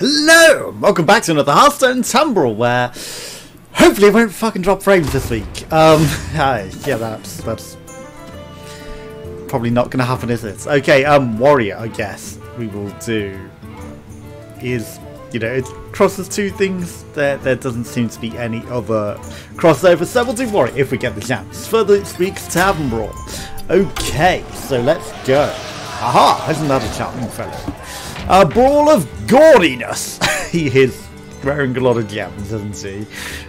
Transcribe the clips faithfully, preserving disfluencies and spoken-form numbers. Hello! Welcome back to another Hearthstone Tavern Brawl, where hopefully it won't fucking drop frames this week. Um, hi. Yeah, that's, that's probably not going to happen, is it? Okay, um, Warrior, I guess we will do is, you know, it crosses two things. There there doesn't seem to be any other crossover, so we'll do Warrior if we get the chance for this week's Tavern Brawl. Okay, so let's go. Aha! Isn't that a challenge, fellas? A brawl of gaudiness. He is wearing a lot of gems, isn't he?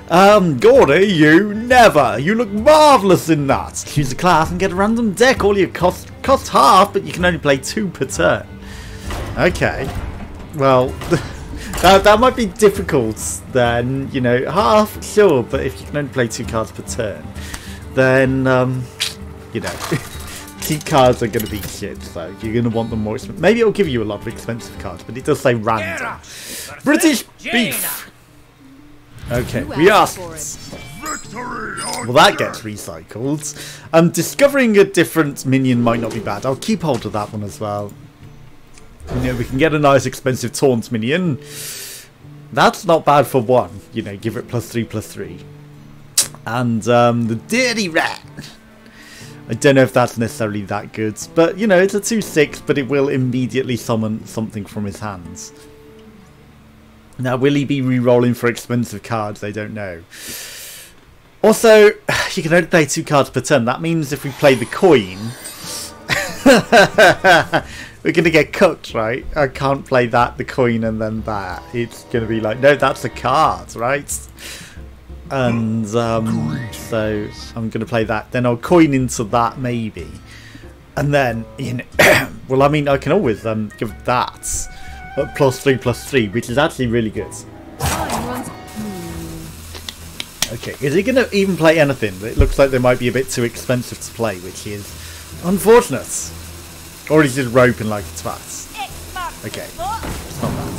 Um, Gaudy, you never. You look marvellous in that. Choose a class and get a random deck. All your cost cost half, but you can only play two per turn. Okay. Well, that, that might be difficult then. You know, half, sure, but if you can only play two cards per turn, then, um, you know... Cards are going to be shit, so you're going to want them more expensive. Maybe it'll give you a lot of expensive cards, but it does say random. British beef! Okay, we are. Well, that gets recycled. Um, discovering a different minion might not be bad. I'll keep hold of that one as well. You know, we can get a nice expensive taunt minion. That's not bad for one. You know, give it plus three, plus three. And um, the dirty rat. I don't know if that's necessarily that good, but you know, it's a two six, but it will immediately summon something from his hands. Now, will he be re-rolling for expensive cards? I don't know. Also, you can only play two cards per turn. That means if we play the coin, we're going to get cooked, right? I can't play that, the coin, and then that. It's going to be like, no, that's a card, right? And um, so I'm going to play that. Then I'll coin into that maybe. And then, you know, well, I mean, I can always um, give that a plus three, plus three, which is actually really good. Okay, is he going to even play anything? It looks like they might be a bit too expensive to play, which is unfortunate. Or he's just roping like it's fast. Okay, it's not bad.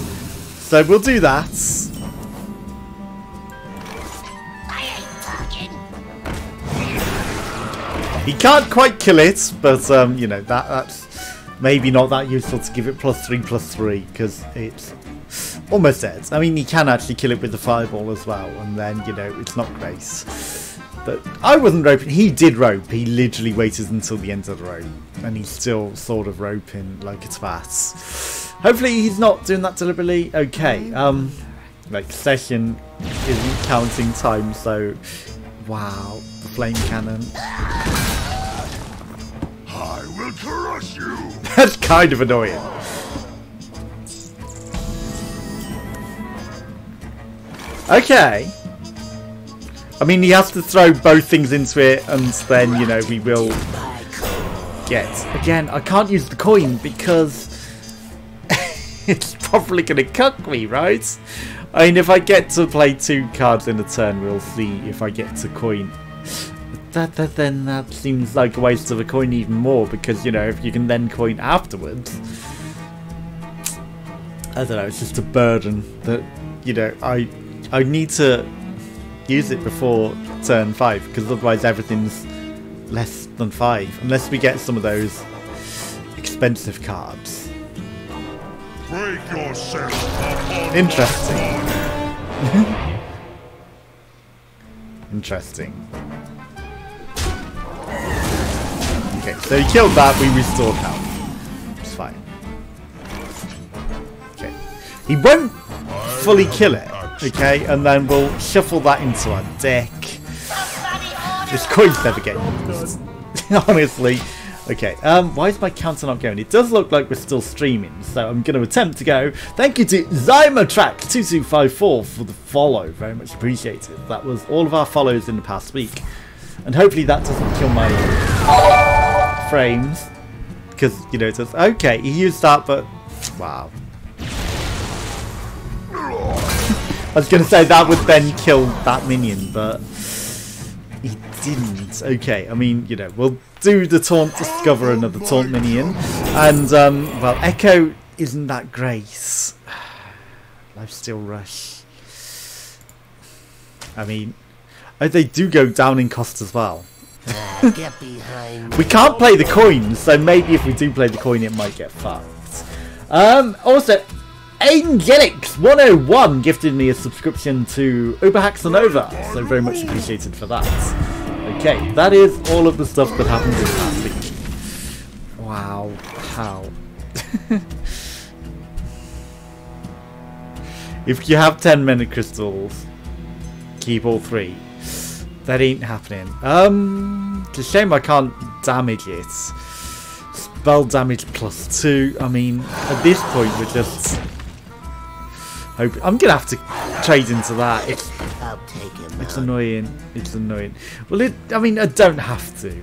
So we'll do that. He can't quite kill it, but, um, you know, that that's maybe not that useful to give it plus three, plus three, because it's almost dead. I mean, he can actually kill it with the fireball as well, and then, you know, it's not great. But I wasn't roping. He did rope. He literally waited until the end of the rope, and he's still sort of roping like a twat. Hopefully he's not doing that deliberately. Okay, um, like, session isn't counting time, so... Wow, the flame cannon. I will crush you. That's kind of annoying. Okay. I mean, he has to throw both things into it, and then, you know, we will get. Again, I can't use the coin because it's probably going to cook me, right? I mean, if I get to play two cards in a turn, we'll see if I get to coin. That, that then that seems like a waste of a coin even more, because, you know, if you can then coin afterwards. I don't know, it's just a burden that, you know, I I need to use it before turn five, because otherwise everything's less than five, unless we get some of those expensive cards. Break yourself up. Interesting. Interesting. Okay, so he killed that, we restored health. It's fine. Okay. He won't fully kill it, okay? And then we'll shuffle that into our deck. This coin's never getting used. Honestly. Okay, um, why is my counter not going? It does look like we're still streaming, so I'm going to attempt to go. Thank you to ZymaTrak two two five four for the follow. Very much appreciated. That was all of our follows in the past week. And hopefully that doesn't kill my frames. Because, you know, it does. Okay, he used that, but... Wow. I was going to say that would then kill that minion, but... He didn't. Okay, I mean, you know, we'll do the taunt, discover another taunt minion. And, um, well, Echo isn't that great. Lifesteal Rush. I mean, they do go down in cost as well. We can't play the coin, so maybe if we do play the coin, it might get fucked. Um, also, Angelix one oh one gifted me a subscription to Uberhacks and Over, so very much appreciated for that. Okay, that is all of the stuff that happened this past week. Wow, how? If you have ten Mana Crystals, keep all three. That ain't happening. Um, it's a shame I can't damage it. Spell damage plus two. I mean, at this point we're just hope. I'm gonna have to trade into that. It's I'll take him it's out. annoying. It's annoying. Well, it. I mean, I don't have to,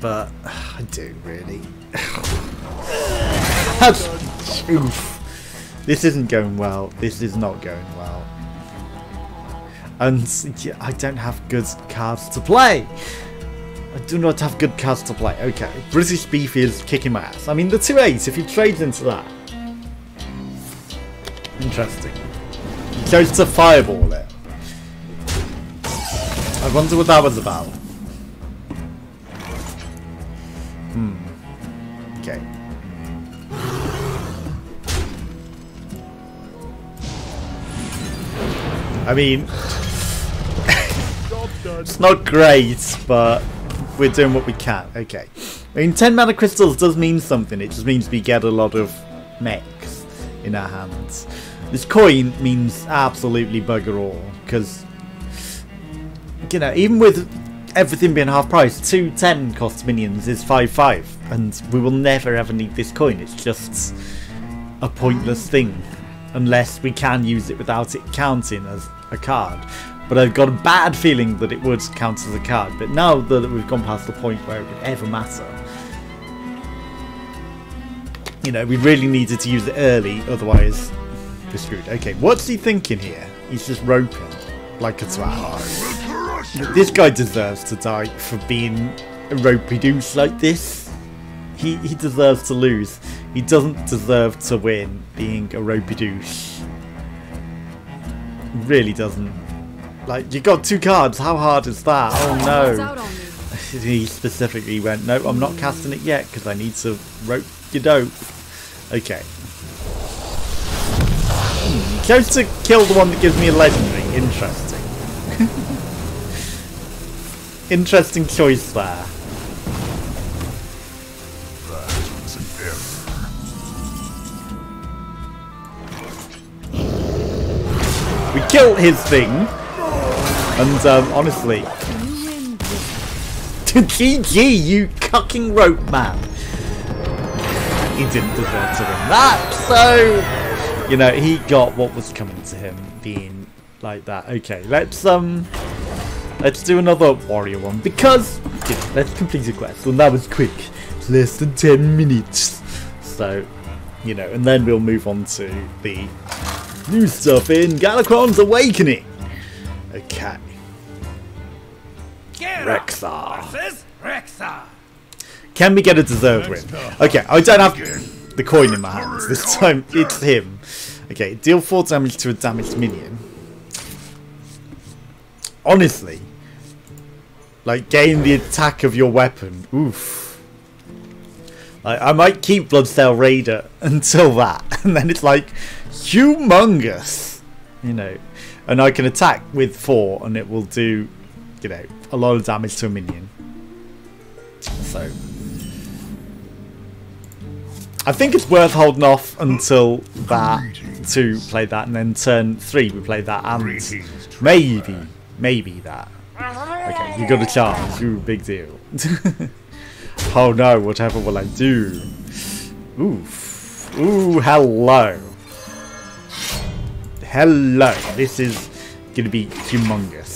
but I do really. That's oof. This isn't going well. This is not going well. And yeah, I don't have good cards to play. I do not have good cards to play. Okay, British Beefy is kicking my ass. I mean, the two eight, if he trades into that. Interesting. He chose to fireball it. I wonder what that was about. Hmm. Okay. I mean, it's not great, but we're doing what we can. Okay. I mean, ten Mana Crystals does mean something. It just means we get a lot of mechs in our hands. This coin means absolutely bugger all, because, you know, even with everything being half price, two ten cost minions is five five, and we will never ever need this coin. It's just a pointless thing, unless we can use it without it counting as a card. But I've got a bad feeling that it would count as a card. But now that we've gone past the point where it would ever matter, you know, we really needed to use it early, otherwise we're screwed. Okay, what's he thinking here? He's just roping like a twat. This guy deserves to die for being a ropey douche like this. He, he deserves to lose. He doesn't deserve to win being a ropey douche. Really doesn't. Like, you got two cards, how hard is that? Oh no. He specifically went, no, I'm not casting it yet because I need to rope your dope. Okay. Hmm, chose to kill the one that gives me a legendary. Interesting. Interesting choice there. We kill his thing, and um, honestly, G G, you cucking rope man. He didn't deserve to win that, so you know he got what was coming to him being like that. Okay, let's um, let's do another warrior one because you know, let's complete a quest, and that was quick, it's less than ten minutes. So you know, and then we'll move on to the new stuff in Galakrond's Awakening. Okay. Rexar. Rexar. Can we get a deserved win? Okay, I don't have the coin in my hands this time. It's him. Okay, deal four damage to a damaged minion. Honestly, like gain the attack of your weapon. Oof. Like, I might keep Bloodsail Raider until that, and then it's like humongous, you know, and I can attack with four and it will do, you know, a lot of damage to a minion. So I think it's worth holding off until that to play that, and then turn three we play that, and maybe maybe that. Okay, you got a charge. Ooh, big deal. Oh no, whatever will I do? Oof. Ooh, hello. Hello, this is going to be humongous.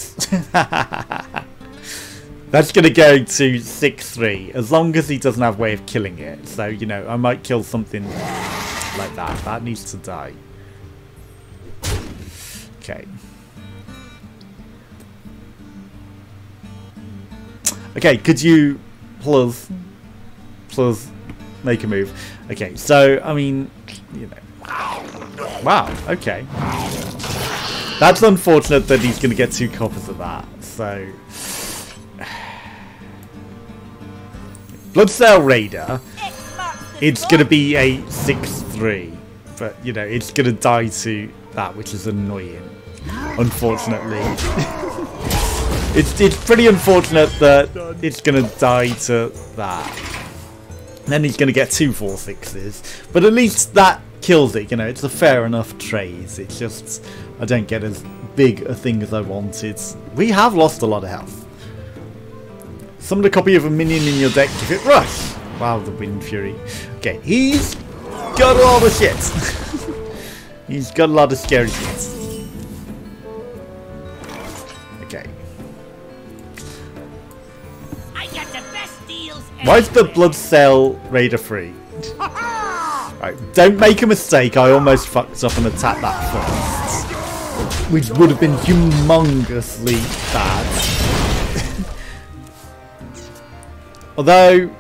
That's going to go to six three, as long as he doesn't have a way of killing it. So, you know, I might kill something like that. That needs to die. Okay. Okay, could you plus, plus, make a move? Okay, so, I mean, you know. Wow, okay. That's unfortunate that he's going to get two coppers of that, so... Bloodsail Raider, it's going to be a six three. but you know it's gonna die to that, which is annoying. Unfortunately, it's it's pretty unfortunate that it's gonna die to that. And then he's gonna get two four sixes, but at least that kills it. You know, it's a fair enough trade. It's just I don't get as big a thing as I wanted. We have lost a lot of health. Summon a copy of a minion in your deck. Give it rush. Wow, the Wind Fury. Okay, he's got a lot of shit. He's got a lot of scary shit. Okay. I got the best deals. Why is the Bloodsail Raider free? Right, don't make a mistake. I almost fucked up and attacked that first, which would have been humongously bad. Although.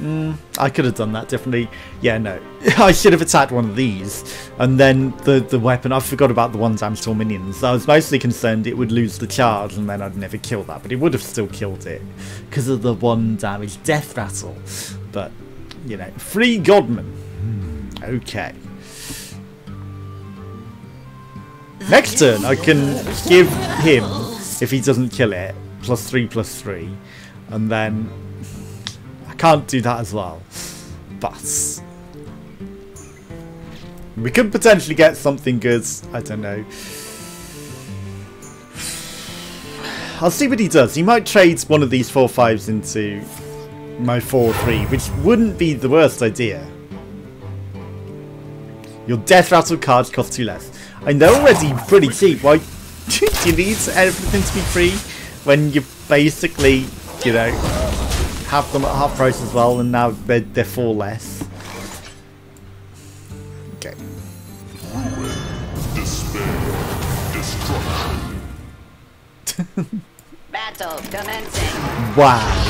Mm, I could have done that differently. Yeah, no. I should have attacked one of these. And then the, the weapon... I forgot about the one damage to all minions. I was mostly concerned it would lose the charge and then I'd never kill that. But it would have still killed it because of the one damage death rattle. But, you know. Free Godman. Okay. Next turn, I can give him, if he doesn't kill it, plus three, plus three. And then... can't do that as well, but we could potentially get something good. I don't know. I'll see what he does. He might trade one of these four fives into my four three, which wouldn't be the worst idea. Your death rattle cards cost two less. I know, already pretty cheap. Why do you need everything to be free when you basically, you know, have them at half price as well, and now they're, they're four less. Okay. Battle commencing. Wow.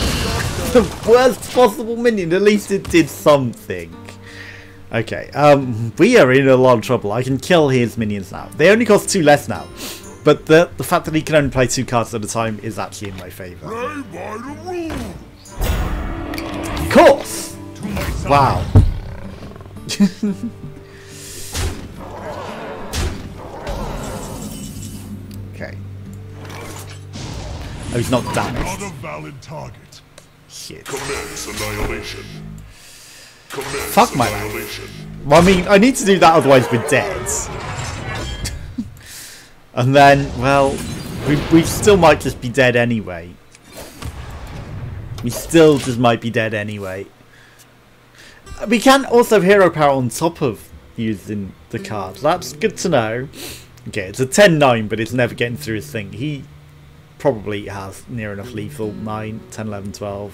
The worst possible minion, at least it did something. Okay, um, we are in a lot of trouble. I can kill his minions now. They only cost two less now. But the, the fact that he can only play two cards at a time is actually in my favour. Course! Wow. Okay. Oh, he's not damaged. Not a valid target. Shit. Commence annihilation. Commence Fuck my life. Well, I mean, I need to do that, otherwise we're dead. And then, well, we, we still might just be dead anyway. We still just might be dead anyway. We can also hero power on top of using the card. That's good to know. Okay, it's a ten nine, but it's never getting through his thing. He probably has near enough lethal. nine, ten, eleven, twelve,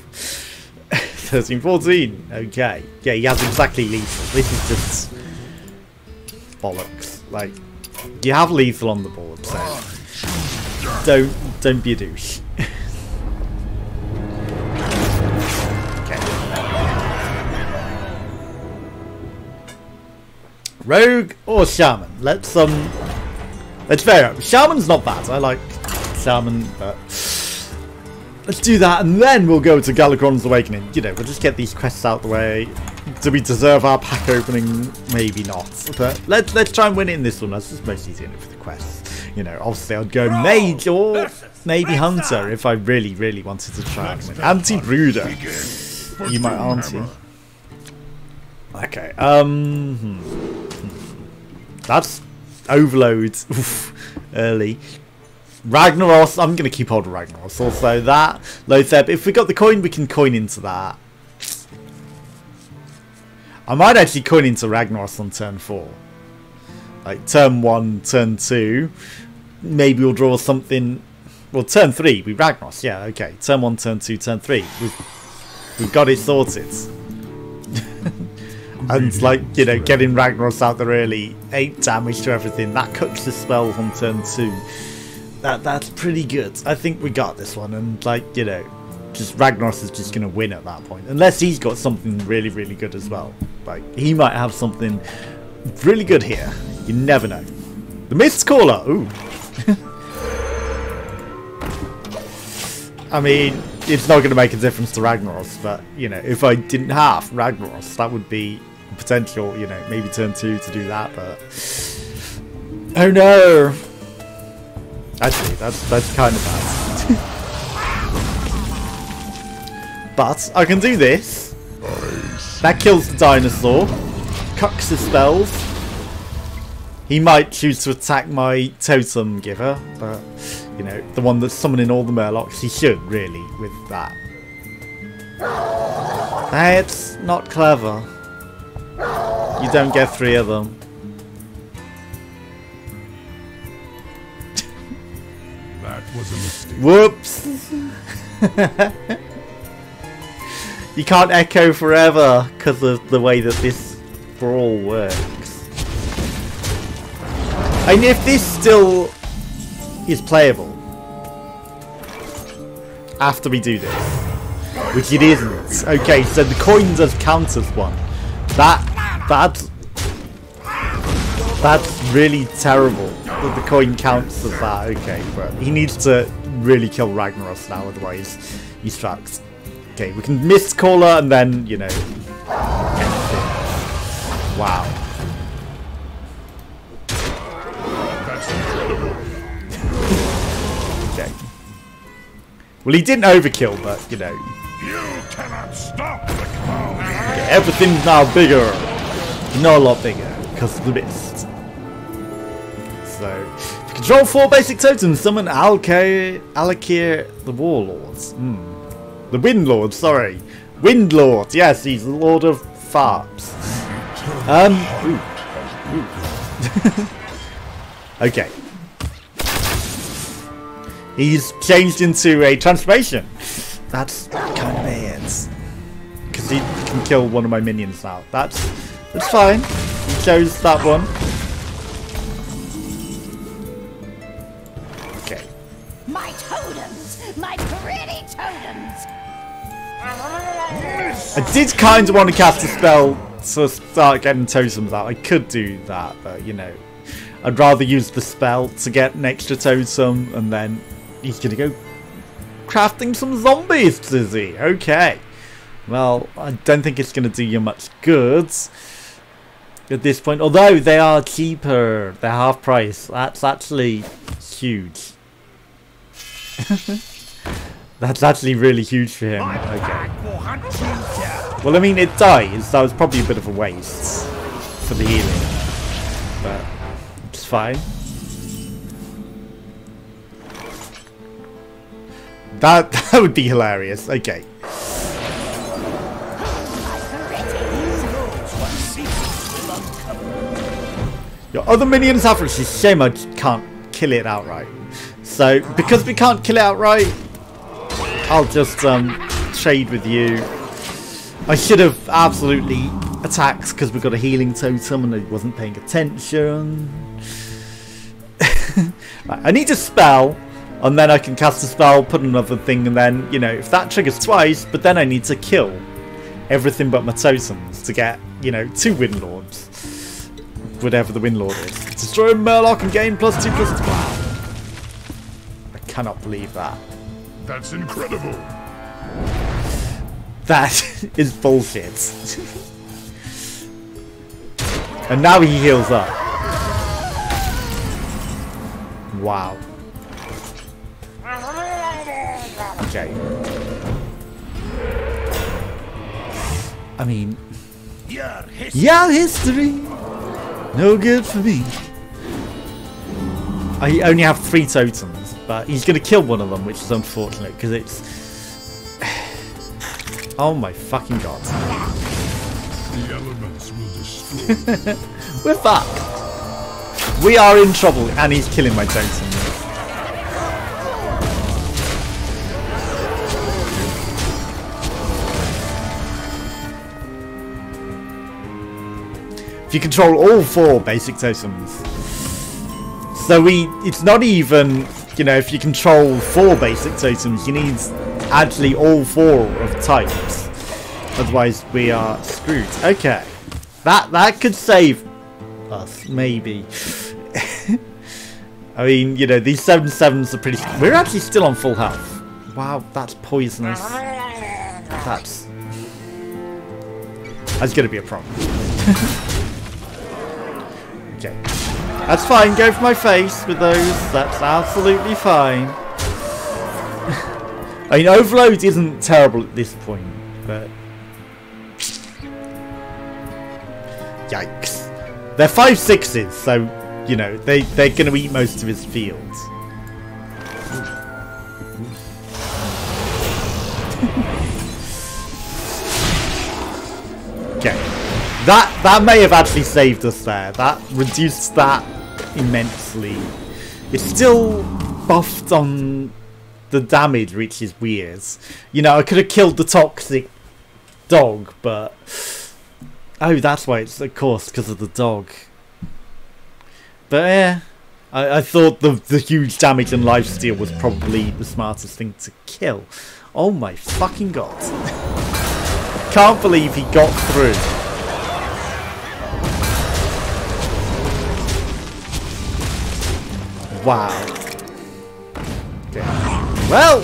thirteen, fourteen. Okay. Yeah, he has exactly lethal. This is just bollocks. Like, you have lethal on the board, so don't, don't be a douche. Rogue or Shaman? Let's um, let's fair up. Shaman's not bad. I like Shaman, but let's do that, and then we'll go to Galakrond's Awakening. You know, we'll just get these quests out the way. Do we deserve our pack opening? Maybe not. But let's let's try and win it in this one. That's just mostly doing it for the quests. You know, obviously I'd go Mage or maybe Hunter if I really, really wanted to try and win. Anti-Brooder. You might auntie. Okay. Um. Hmm. That's overload early. Ragnaros, I'm going to keep hold of Ragnaros. Also that, Lotheb, if we got the coin, we can coin into that. I might actually coin into Ragnaros on turn four. Like turn one, turn two. Maybe we'll draw something. Well, turn three, we Ragnaros. Yeah, okay. Turn one, turn two, turn three. We've, we've got it sorted. And, like, you know, getting Ragnaros out there early, eight damage to everything. That cooks the spells on turn two. That That's pretty good. I think we got this one. And, like, you know, just Ragnaros is just going to win at that point. Unless he's got something really, really good as well. Like, he might have something really good here. You never know. The Mist Caller. Ooh. I mean, it's not going to make a difference to Ragnaros. But, you know, if I didn't have Ragnaros, that would be... potential, you know, maybe turn two to do that, but oh no! Actually, that's that's kind of bad. But I can do this. That kills the dinosaur. Cucks his spells. He might choose to attack my totem giver, but you know, the one that's summoning all the Murlocs, he should really with that. That's not clever. You don't get three of them. That was a mistake. Whoops! You can't echo forever because of the way that this brawl works. And if this still is playable after we do this, which it isn't. Okay, so the coins as counters one. That that's that's really terrible that the coin counts as that. Okay, but he needs to really kill Ragnaros now, otherwise he's trapped. Okay, we can Mist Caller and then, you know, anything. Wow. That's incredible. Okay. Well, he didn't overkill, but you know. You cannot stop the clown. Okay, everything's now bigger. Not a lot bigger, because of the mist. So, control four basic totems, summon Al'Akir the Warlord. Mm. The Windlord, sorry. Windlord, yes, he's the Lord of Farts. Um, ooh. Ooh. Okay. He's changed into a transformation. That's kind of it. Because he can kill one of my minions now. That's that's fine. He chose that one. Okay. My totems! My pretty totems! I did kind of want to cast a spell to start getting totems out. I could do that, but you know. I'd rather use the spell to get an extra totem, and then he's going to go crafting some zombies, is he? Okay. Well, I don't think it's going to do you much good at this point. Although they are cheaper. They're half price. That's actually huge. That's actually really huge for him. Okay. Well, I mean, it dies. That was probably a bit of a waste for the healing. But it's fine. That, that would be hilarious. Okay. Your other minion's half price. It's a shame I can't kill it outright. So, because we can't kill it outright, I'll just um, trade with you. I should have absolutely attacked because we got a healing totem and I wasn't paying attention. Right, I need a spell. And then I can cast a spell, put another thing, and then, you know, if that triggers twice, but then I need to kill everything but my totems to get, you know, two Windlords. Whatever the Windlord is. Destroy a Murloc and gain plus two plus two. Wow. I cannot believe that. That's incredible. That is bullshit. And now he heals up. Wow. Okay. I mean, yeah, history. Yeah, history. No good for me. I only have three totems, but he's going to kill one of them, which is unfortunate because it's. Oh my fucking god! The elements will destroy. We're fucked. We are in trouble, and he's killing my totem. If you control all four basic totems. So we, it's not even, you know, if you control four basic totems, you need actually all four of types. Otherwise we are screwed. Okay. That that could save us, maybe. I mean, you know, these seven sevens are pretty, we're actually still on full health. Wow, that's poisonous. That's, that's gonna be a problem. Okay. That's fine, go for my face with those. That's absolutely fine. I mean, overload isn't terrible at this point, but... Yikes. They're five sixes, so, you know, they, they're going to eat most of his fields. Okay. That, that may have actually saved us there. That reduced that immensely. It's still buffed on... the damage reaches weird. You know, I could have killed the toxic dog, but... Oh, that's why it's, of course, because of the dog. But, yeah. I, I thought the, the huge damage and lifesteal was probably the smartest thing to kill. Oh my fucking god. Can't believe he got through. Wow. Okay. Well,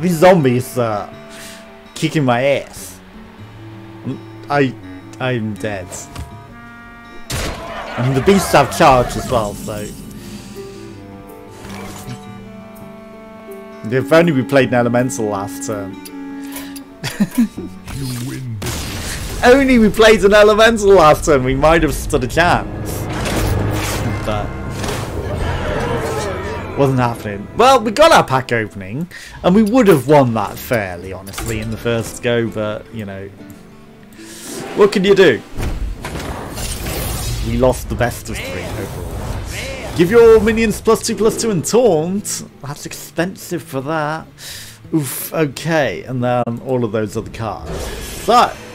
these zombies are kicking my ass. I, I'm dead. And the beasts have charge as well, so. If only we played an elemental last turn. You win. Only we played an elemental last turn, we might have stood a chance. That wasn't happening. Well, we got our pack opening, and we would have won that fairly, honestly, in the first go, but, you know, what can you do? We lost the best of three overall. Give your minions plus two, plus two, and taunt. That's expensive for that. Oof, okay, and then all of those other cards. So...